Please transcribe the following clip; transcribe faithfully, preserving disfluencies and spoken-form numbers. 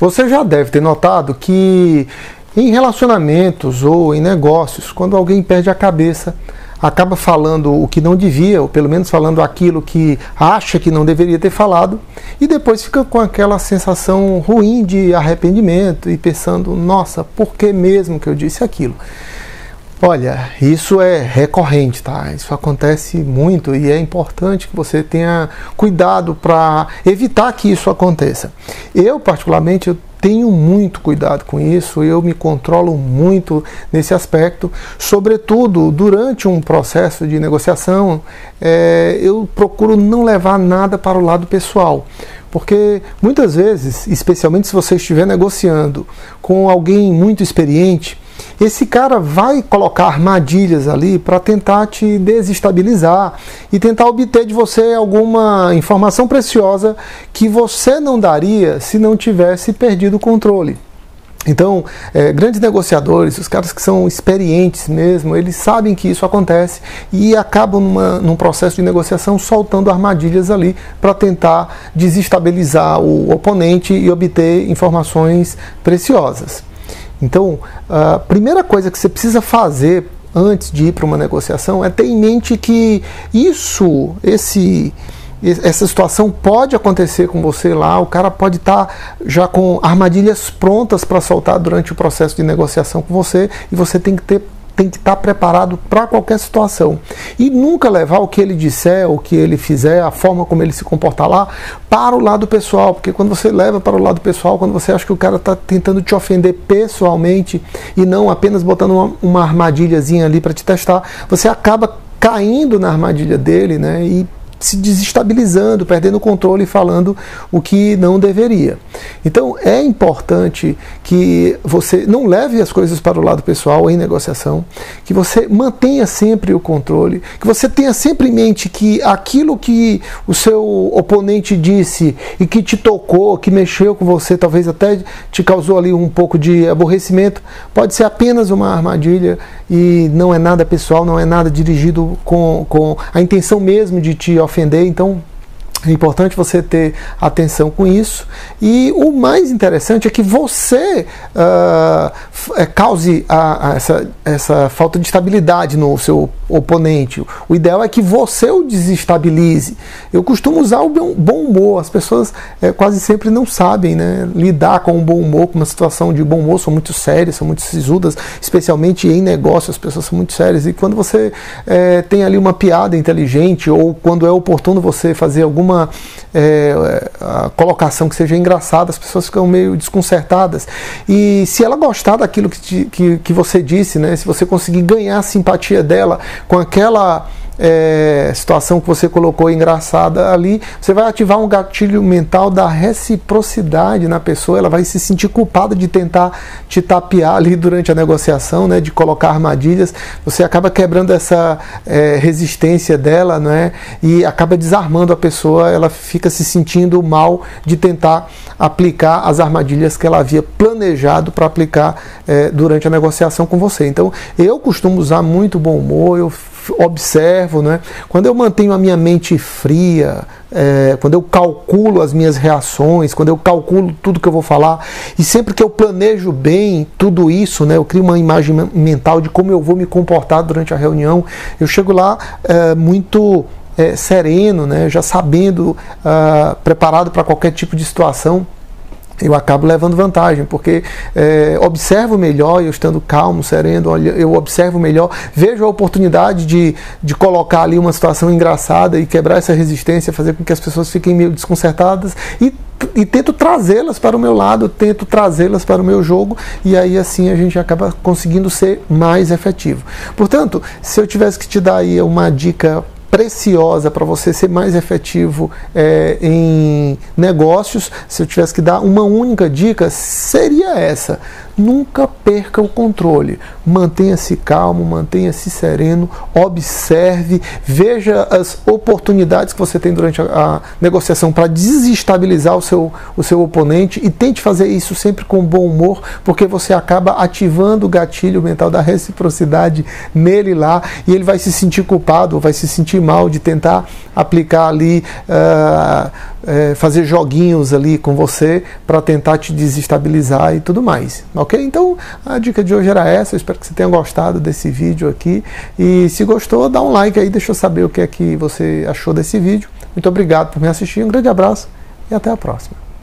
Você já deve ter notado que em relacionamentos ou em negócios, quando alguém perde a cabeça, acaba falando o que não devia, ou pelo menos falando aquilo que acha que não deveria ter falado, e depois fica com aquela sensação ruim de arrependimento e pensando, nossa, por que mesmo que eu disse aquilo? Olha, isso é recorrente, tá? Isso acontece muito e é importante que você tenha cuidado para evitar que isso aconteça. Eu, particularmente, eu tenho muito cuidado com isso, eu me controlo muito nesse aspecto, sobretudo durante um processo de negociação, é, eu procuro não levar nada para o lado pessoal. Porque muitas vezes, especialmente se você estiver negociando com alguém muito experiente, esse cara vai colocar armadilhas ali para tentar te desestabilizar e tentar obter de você alguma informação preciosa que você não daria se não tivesse perdido o controle. Então, é, grandes negociadores, os caras que são experientes mesmo, eles sabem que isso acontece e acabam numa, num processo de negociação soltando armadilhas ali para tentar desestabilizar o oponente e obter informações preciosas. Então, a primeira coisa que você precisa fazer antes de ir para uma negociação é ter em mente que isso, esse, essa situação pode acontecer com você lá, o cara pode estar já com armadilhas prontas para soltar durante o processo de negociação com você e você tem que ter tem que estar preparado para qualquer situação. E nunca levar o que ele disser, o que ele fizer, a forma como ele se comportar lá, para o lado pessoal. Porque quando você leva para o lado pessoal, quando você acha que o cara está tentando te ofender pessoalmente e não apenas botando uma, uma armadilhazinha ali para te testar, você acaba caindo na armadilha dele, né, e se desestabilizando, perdendo o controle e falando o que não deveria. Então é importante que você não leve as coisas para o lado pessoal em negociação, que você mantenha sempre o controle, que você tenha sempre em mente que aquilo que o seu oponente disse e que te tocou, que mexeu com você, talvez até te causou ali um pouco de aborrecimento, pode ser apenas uma armadilha e não é nada pessoal, não é nada dirigido com, com a intenção mesmo de te ofender, então é importante você ter atenção com isso. E o mais interessante é que você uh, cause a, a essa, essa falta de estabilidade no seu oponente. O ideal é que você o desestabilize. Eu costumo usar o bom humor. As pessoas é, quase sempre não sabem, né, lidar com o bom humor, com uma situação de bom humor. São muito sérias, são muito sisudas, especialmente em negócio. As pessoas são muito sérias. E quando você é, tem ali uma piada inteligente ou quando é oportuno você fazer alguma uma é, colocação que seja engraçada, as pessoas ficam meio desconcertadas. E se ela gostar daquilo que, te, que, que você disse, né, se você conseguir ganhar a simpatia dela com aquela é, situação que você colocou engraçada ali, você vai ativar um gatilho mental da reciprocidade na pessoa, ela vai se sentir culpada de tentar te tapear ali durante a negociação, né, de colocar armadilhas, você acaba quebrando essa é, resistência dela, né, e acaba desarmando a pessoa, ela fica se sentindo mal de tentar aplicar as armadilhas que ela havia planejado para aplicar é, durante a negociação com você. Então, eu costumo usar muito bom humor, eu observo, né? Quando eu mantenho a minha mente fria, é, quando eu calculo as minhas reações, quando eu calculo tudo que eu vou falar, e sempre que eu planejo bem tudo isso, né, eu crio uma imagem mental de como eu vou me comportar durante a reunião, eu chego lá é, muito é, sereno, né, já sabendo, é, preparado para qualquer tipo de situação, eu acabo levando vantagem, porque é, observo melhor, eu estando calmo, sereno, eu observo melhor, vejo a oportunidade de, de colocar ali uma situação engraçada e quebrar essa resistência, fazer com que as pessoas fiquem meio desconcertadas e, e tento trazê-las para o meu lado, tento trazê-las para o meu jogo e aí assim a gente acaba conseguindo ser mais efetivo. Portanto, se eu tivesse que te dar aí uma dica preciosa para você ser mais efetivo é, em negócios, se eu tivesse que dar uma única dica, seria essa: nunca perca o controle, mantenha-se calmo, mantenha-se sereno, observe, veja as oportunidades que você tem durante a, a negociação para desestabilizar o seu, o seu oponente e tente fazer isso sempre com bom humor, porque você acaba ativando o gatilho mental da reciprocidade nele lá e ele vai se sentir culpado, vai se sentir mal de tentar aplicar ali, uh, uh, fazer joguinhos ali com você para tentar te desestabilizar e tudo mais, ok? Então a dica de hoje era essa, eu espero que você tenha gostado desse vídeo aqui, e se gostou dá um like aí, deixa eu saber o que é que você achou desse vídeo. Muito obrigado por me assistir, um grande abraço e até a próxima.